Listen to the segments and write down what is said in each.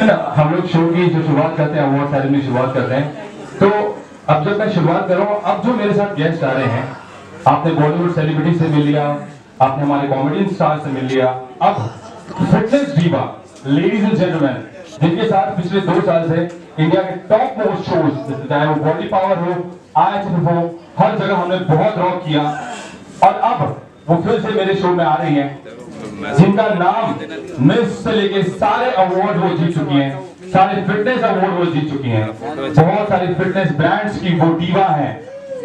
है ना, हम लोग शो की जो शुरुआत करते हैं अवार्ड सेरेमनी शुरुआत करते हैं। तो अब जब मैं शुरुआत कर रहा हूँ, अब जो मेरे साथ गेस्ट आ रहे हैं, आपने बॉलीवुड सेलिब्रिटी से मिल लिया, आपने हमारे कॉमेडियन स्टार से मिल लिया, अब fitness diva ladies and gentleman जिनके साथ पिछले 2 साल से इंडिया के टॉप मोस्ट शोज, चाहे वो बॉडी पावर हो, ISF हो, हर जगह हमने बहुत रॉक किया। और अब वो फिर से मेरे शो में आ रही हैं, जिनका नाम मिस से लेके सारे अवार्ड वो जीत चुकी हैं, सारे फिटनेस अवार्ड वो जीत चुकी हैं, बहुत सारे फिटनेस ब्रांड्स की वो डीवा है।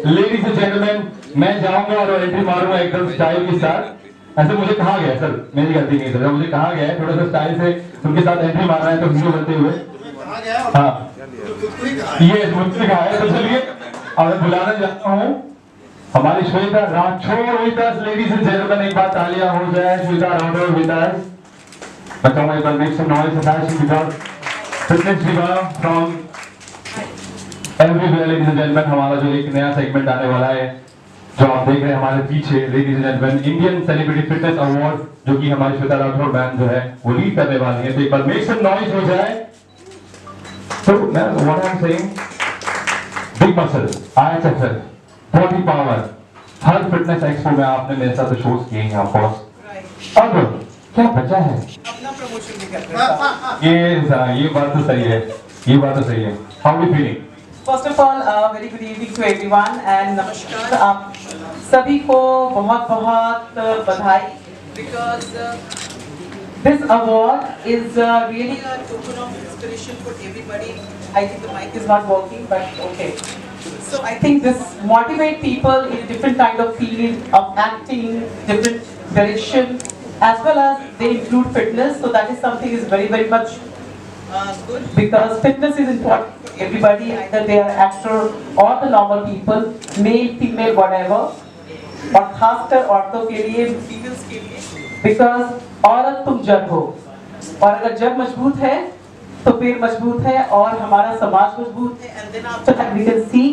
लेडीज एंड जेंटलमैन, मैं जाऊंगा और एंट्री मारूंगा एकदम स्टाइल के साथ। ऐसे मुझे कहा गया सर, मेरी गलती नहीं सर, मुझे कहा गया है थोड़ा सा स्टाइल से उनके साथ एंट्री मारना है, तो वीडियो करते हुए हाँ ये मुझसे कहा है। तो चलिए अब बुलाना चाहता हूँ हमारी Shweta Rathore. Ladies and gentleman एक बार तालियां हो जाए Shweta Rathore from everywhere. Ladies and gentleman, हमारा जो एक नया सेगमेंट आने वाला है जो आप देख रहे हैं हमारे पीछे, ladies and gentleman Indian celebrity fitness award, जो कि हमारी श्वेता राठौर मैम जो है वो लीड करने वाली है। तो एक बार मेक सम नॉइज हो जाए। तो ma'am what I am saying, big muscle, ISF, body power, health fitness expo में आपने मेरे साथ शोज किए हैं ऑफकोर्स, अब क्या बचा है अपना प्रमोशन भी करते हैं। ये बात तो सही है, ये बात तो सही है। How you feeling? First of all very good evening to everyone and नमस्कार। आप सभी को बहुत बहुत बधाई, because this award is really a token of inspiration for everybody. I think the mic is not working but okay, so I think this motivate people in different kind of field of acting, different direction as well as they include fitness, so that is something is very very much good, because fitness is important for everybody, either they are actor or the normal people, male, female, whatever, और खासकर औरतों के लिए, females के लिए, because औरत तुम जड़ हो, और अगर जड़ मजबूत है तो पेड़ मजबूत है और हमारा समाज मजबूत है। and then after that we can see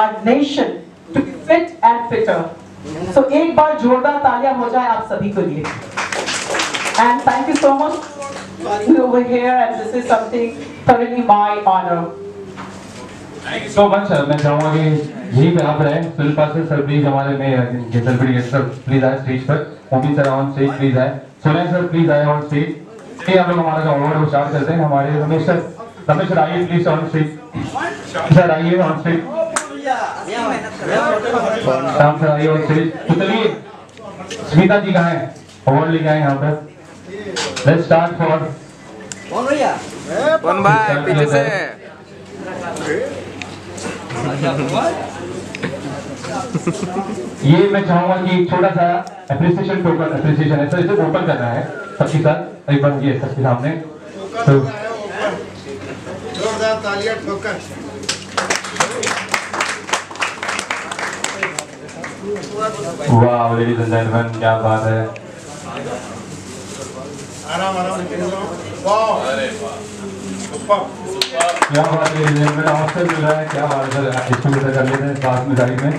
our nation to be fit and fitter. So एक बार जोरदार तालियां हो जाए आप सभी के लिए। And thank you so much over here, and this is something thoroughly my honor. Thank you so much. मैं चाहूँगा कि यहीं पे आप रहें। सुनील पाल सर प्लीज हमारे में गेस्टर प्लीज आए स्टेज पर, Mobin sir on stage please आए, सुनील सर प्लीज आए ऑन स्टेज। ये हम लोग हमारा जो अवार्ड वो स्टार्ट करते हैं। हमारे रमेश सर आइए प्लीज ऑन स्टेज, सर आइए ऑन स्टेज, शाम सर आइए ऑन स्टेज। तो चलिए स्मिता जी कहाँ है, अवार्ड लेके आए यहाँ पर। Let's start for कौन भैया? कौन भाई पीछे से? ये मैं चाहूँगा कि छोटा सा appreciation token, appreciation है, तो इसे open करना है सबके साथ एक बार, ये सबके सामने। तो जोरदार तालियां ठोकर। वाह ladies and gentlemen, क्या बात है। आराम आराम क्या बात है, आपसे मिल रहा है, क्या बात है, इसको भी कर लेते हैं साथ में गाड़ी में।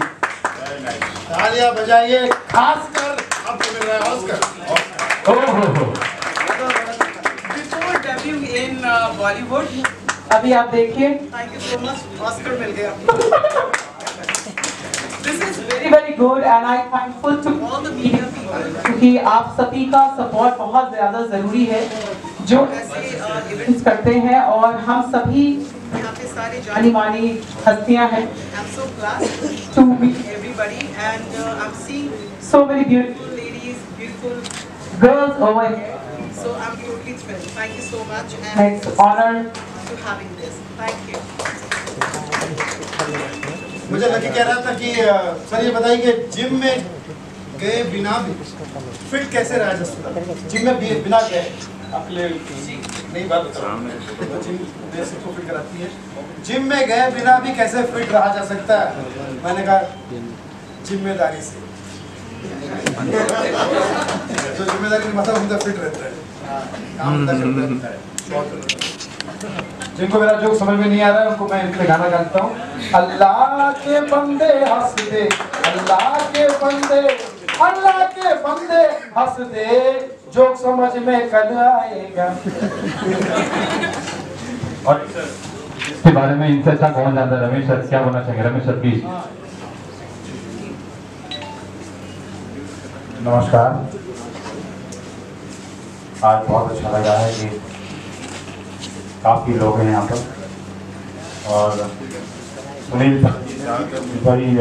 तालियां बजाइए खासकर आपको मिल रहा है ऑस्कर। ओह हो बिफोर डेब्यू इन बॉलीवुड, अभी आप देखिए thank you so much, Oscar मिल गया। This is very very good and I am thankful to all the media people, क्योंकि आप सभी का सपोर्ट बहुत ज़्यादा ज़रूरी है जो ऐसे इवेंट्स करते हैं, और हम सभी यहाँ पे सारे जानी मानी हस्तियाँ हैं। I am so glad to meet everybody and I am seeing so many beautiful ladies, beautiful girls over here. So I am totally thrilled. Thank you so much and it's an honor to having this. Thank you. मुझे lucky कह रहा था कि sir ये बताइए कि gym में गए बिना भी फिट कैसे रहा जा सकता, जिम में बिना गए अपने नहीं बात तो जिम बेसिक को फिट कराती है, जिम में गए बिना भी कैसे फिट रहा जा सकता है। मैंने कहा जिम्मेदारी से, जो जिम्मेदारी मतलब उनका फिट रहता है। जिनको मेरा जोक समझ में नहीं आ रहा है उनको मैं इनके लिए गाना गाता हूँ। अल्लाह के बंदे हंस दे, अल्लाह के बंदे, अल्लाह के बंदे हंस दे, जोक समझ में कल आएगा। और इसके बारे में इनसे अच्छा कौन जानता है? रमेश सर क्या बोलना चाहिए? Ramesh sir please. नमस्कार, आज बहुत अच्छा लगा है कि काफ़ी लोग हैं यहाँ पर और सुनील बड़ी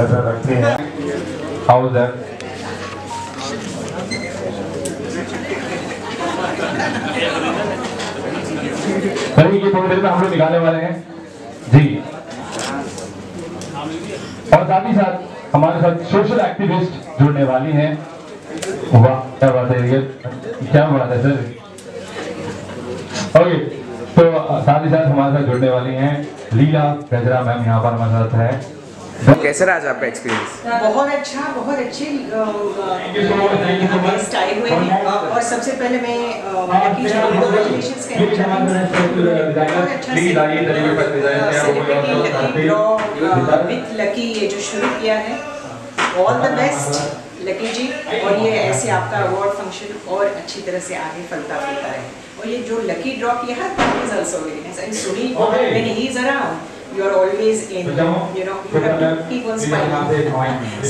नजर रखते हैं। हाउ सर सर, ये थोड़ी देर में हम लोग निकालने वाले हैं जी। और साथ ही साथ हमारे साथ सोशल एक्टिविस्ट जुड़ने वाली हैं। वाह क्या बात है, क्या बात है सर। ओके, तो साथ ही साथ हमारे साथ जुड़ने वाली हैं लीला गजरा मैम, यहाँ पर हमारे साथ है। तो कैसा रहा आपका एक्सपीरियंस? बहुत अच्छा, बहुत अच्छे स्टाइल हुए। और सबसे पहले मैं कांग्रेचुलेशंस कहना चाहूँगी विद लकी, ये जो शुरू किया है। All the best Lucky ji, और ये ऐसे आपका अवार्ड फंक्शन और अच्छी तरह से आगे फलता फलता है। और ये जो लकी ड्रॉ किया है, you are always in, you know, you have to keep on smiling.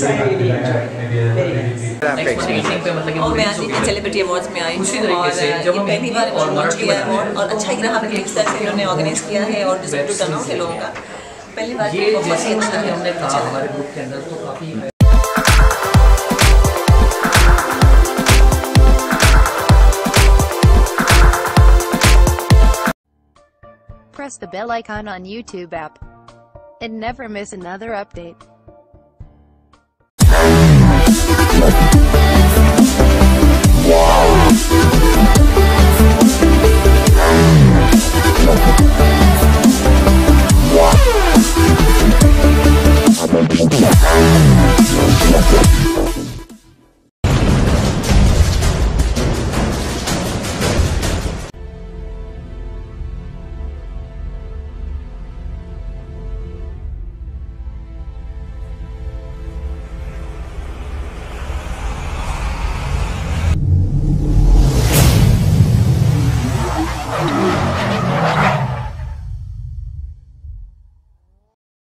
So I really enjoyed it. Very nice. और मैं आज इंडियन सेलिब्रिटी अवार्ड्स में आई हूँ और ये पहली बार अवार्ड किया है और अच्छा ही रहा। अपने एक्सरसाइज से इन्होंने ऑर्गेनाइज किया है और डिस्ट्रीब्यूट करना है लोगों का। पहली बार ये बहुत ही अच्छा है हमने कहा हमारे ग्रुप के अंदर तो काफी। Press the bell icon on YouTube app and never miss another update.